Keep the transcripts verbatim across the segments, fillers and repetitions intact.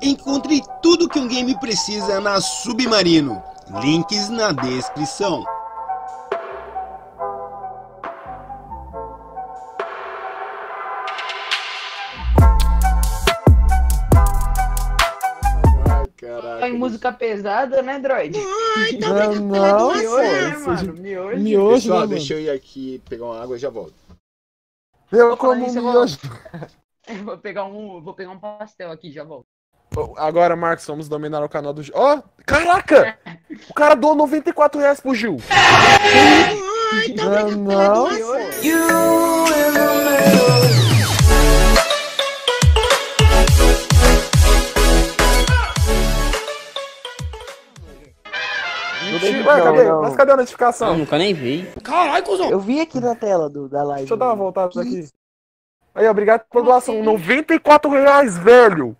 Encontre tudo que um game precisa na Submarino. Links na descrição. Em música pesada, né, droid? Ai, tá não, não, miojo, mano, miojo. Miojo, pessoal, mano. Deixa eu ir aqui pegar uma água e já volto. Eu vou como um miojo. Eu vou pegar um, vou pegar um pastel aqui, já volto. Agora, Marcos, vamos dominar o canal do Gil. Ó, oh, caraca! O cara doou noventa e quatro reais pro Gil. Ai, tá não, não. Ué, cadê? Não, não. Mas cadê a notificação? Eu nunca nem vi. Caralho, cuzão! Eu vi aqui na tela do, da live. Deixa eu dar uma voltada pra aqui. Aí, obrigado pela doação. noventa e quatro reais, velho!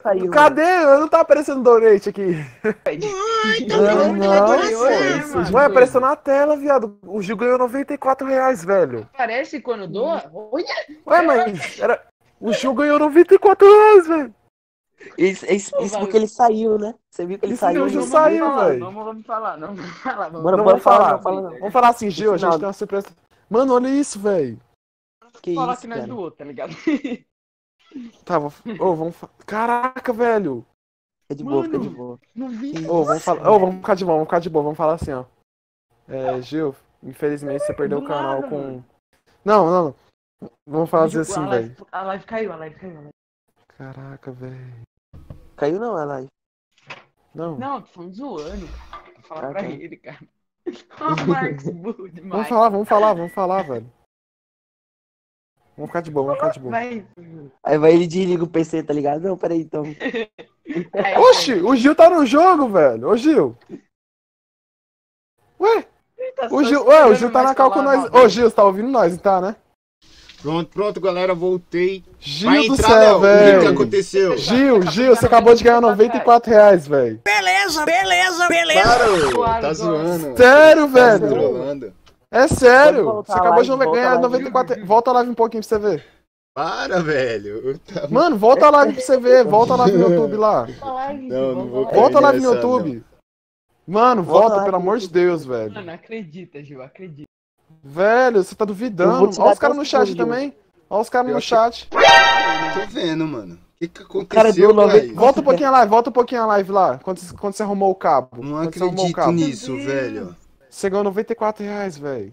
Saiu, cadê? Mano. Não tá aparecendo donate aqui. Ai, tá não, não. Ué, apareceu na tela, viado. O Gil ganhou noventa e quatro reais, velho. Aparece quando doa? Ué, mas... Era... O Gil ganhou noventa e quatro reais, velho. Isso, isso, isso porque ele saiu, né? Você viu que ele isso saiu? Não, não saiu, velho. Vamos, vamos falar, não vamos falar. Vamos, Mano, não, vamos falar, falar, falar, falar. Vamos falar assim, Gil, a gente tem uma surpresa. Mano, olha isso, velho. Que falar isso, que nós do outro, tá ligado? Tá, vou... oh, vamos falar. Caraca, velho. É de boa, Mano, fica de boa. Não vi. Oh, vamos, fala... oh, vamos ficar de boa, vamos ficar de boa. Vamos falar assim, ó. É, Gil, infelizmente você perdeu o canal com... Não, não, não. Vamos falar assim, velho. A live caiu, a live caiu, a live. Caraca, velho. Caiu não a live? Não. Não, tô falando zoando, cara. Vou falar Caraca. pra ele, cara. Ó, Marcos, burro demais. Vamos falar, vamos falar, vamos falar, velho. Vamos ficar de boa, vamos ficar de boa. Vai. Aí vai ele desliga o P C, tá ligado? Não, peraí, então. É, Oxi, o Gil tá no jogo, velho. Ô, Gil. Ué? Tá o Gil, ué, o Gil tá na cal com nós. Ô, Gil, você tá ouvindo nós, tá, né? Pronto, pronto, galera, voltei. Gil Vai do entrar, céu, velho. O que aconteceu? Gil, Gil, você acabou de ganhar noventa e quatro reais, velho. Beleza, beleza, beleza. Claro, tá zoando. Sério, velho. É sério. Você acabou de ganhar noventa e quatro reais. Volta a live um pouquinho pra você ver. Para, velho. Tava... Mano, volta a live pra você ver. Volta a live no YouTube lá. Não, não vou volta a live no YouTube. Não. Mano, volta, volta pelo amor de Deus, velho. Mano, acredita, Gil, acredita. Velho, você tá duvidando. Olha os caras no chat também. Olha os caras no chat. Tô vendo, mano. O que, que aconteceu, velho? Volta um pouquinho a live, volta um pouquinho a live lá. Quando, quando você arrumou o cabo. Não acredito nisso, velho. Você ganhou noventa e quatro reais, velho.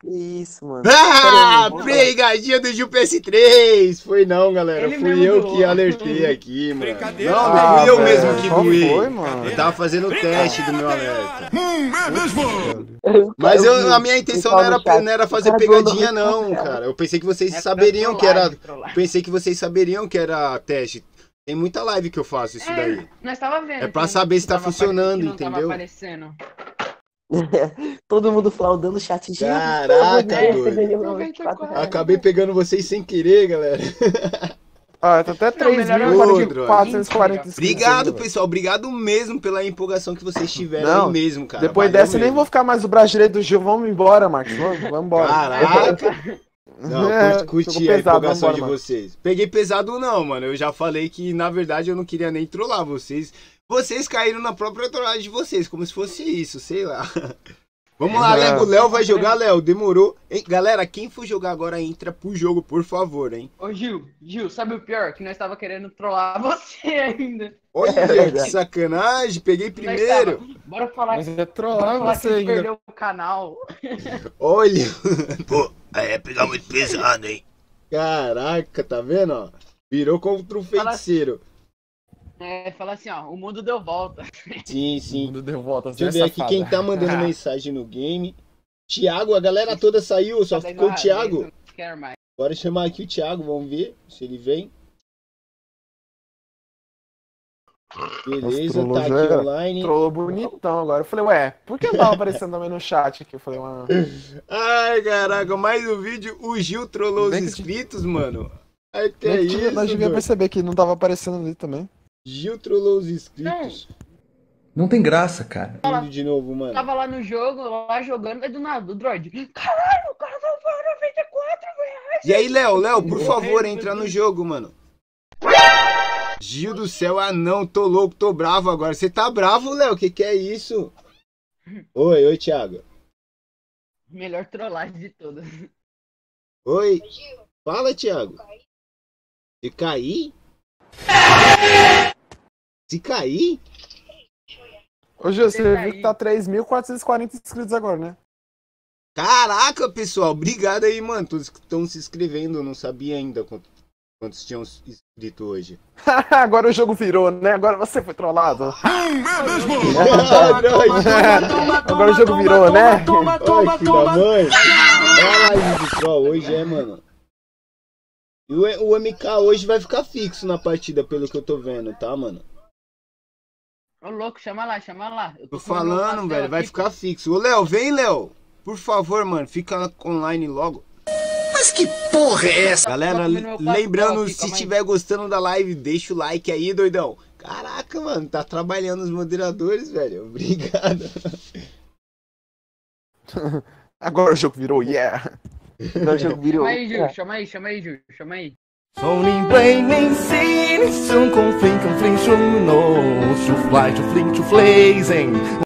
Que isso, mano. Ah, pegadinha do Gil P S três. Foi não, galera. Ele fui eu doou. que alertei aqui, mano. Não, não fui eu mesmo que doei. Foi, mano. Eu tava fazendo o teste do meu alerta. Hum, é mesmo. Mas eu, a minha intenção não era, não era fazer pegadinha, não, cara. Eu pensei que vocês saberiam que era. Pensei que vocês saberiam que era teste. Tem muita live que eu faço isso daí. Nós tava vendo. É pra saber se tá funcionando, entendeu? Todo mundo flaudando o chat. Caraca, doido. Acabei pegando vocês sem querer, galera. Ah, tá até três mil quatrocentos e quarenta e cinco. Obrigado, pessoal. Obrigado mesmo pela empolgação que vocês tiveram aí mesmo, cara. Depois Valeu dessa, mesmo. nem vou ficar mais o brasileiro do Gil. Vamos embora, Marcos. Vamos, vamos embora. Caraca. Não, é, curti a pesado, empolgação embora, de mano. vocês. Peguei pesado não, mano. Eu já falei que, na verdade, eu não queria nem trollar vocês. Vocês caíram na própria trollagem de vocês, como se fosse isso, sei lá. Vamos lá, Léo. O Léo vai jogar, Léo. Demorou. Hein? Galera, quem for jogar agora, entra pro jogo, por favor, hein? Ô, Gil, Gil, sabe o pior? Que nós tava querendo trollar você ainda. Olha, é, que sacanagem. Peguei primeiro. Tava... Bora falar Mas que... É trollar Bora você ainda. Perdeu o canal. Olha. Pô, é pegar muito pesado, hein? Caraca, tá vendo, ó? Virou contra o feiticeiro. Fala... É, fala assim, ó, o mundo deu volta. Sim, sim. O mundo deu volta. Deixa eu ver aqui quem tá mandando mensagem no game. Tiago, a galera toda saiu, só ficou o Tiago. Bora chamar aqui o Tiago, vamos ver se ele vem. Beleza, tá aqui online. Trollou bonitão agora. Eu falei, ué, por que não tava aparecendo também no chat aqui? Eu falei, mano. Ai, caraca, mais um vídeo. O Gil trollou os inscritos, mano. Até isso. Nós devíamos perceber que não tava aparecendo ali também. Gil trollou os inscritos. Não, não tem graça, cara. De novo, mano. Tava lá no jogo, lá jogando, é do nada, o droid. Caralho, o cara tava falando noventa e quatro reais. E aí, Léo, Léo, por favor, entra no jogo, mano. Gil do céu, ah não, tô louco, tô bravo agora. Você tá bravo, Léo? Que que é isso? Oi, oi, Tiago. Melhor trollagem de todas. Oi. Fala, Tiago. Se cair? Se cair? Ô, Gil, você viu que tá três mil quatrocentos e quarenta inscritos agora, né? Caraca, pessoal. Obrigado aí, mano. Todos que estão se inscrevendo. Eu não sabia ainda quanto, quantos tinham inscrito hoje. Agora o jogo virou, né? Agora você foi trollado. Hum, é mesmo? Agora o jogo virou, né? Ai, filho da mãe. Olha aí, pessoal. Hoje é, mano. E o M K hoje vai ficar fixo na partida, pelo que eu tô vendo, tá, mano? Ô, louco, chama lá, chama lá. Eu tô, tô falando, velho, vai ficar fixo. Ô, Léo, vem, Léo. Por favor, mano, fica online logo. Mas que porra é essa? Galera, lembrando, se estiver gostando da live, deixa o like aí, doidão. Caraca, mano, tá trabalhando os moderadores, velho. Obrigado. Agora o jogo virou, yeah. Agora o jogo virou. Chama aí, Júlio, chama aí, chama aí, Júlio, chama aí. SONY brain nem sei, nem são com flim, com flim, no, to fly, to flim, to flazing.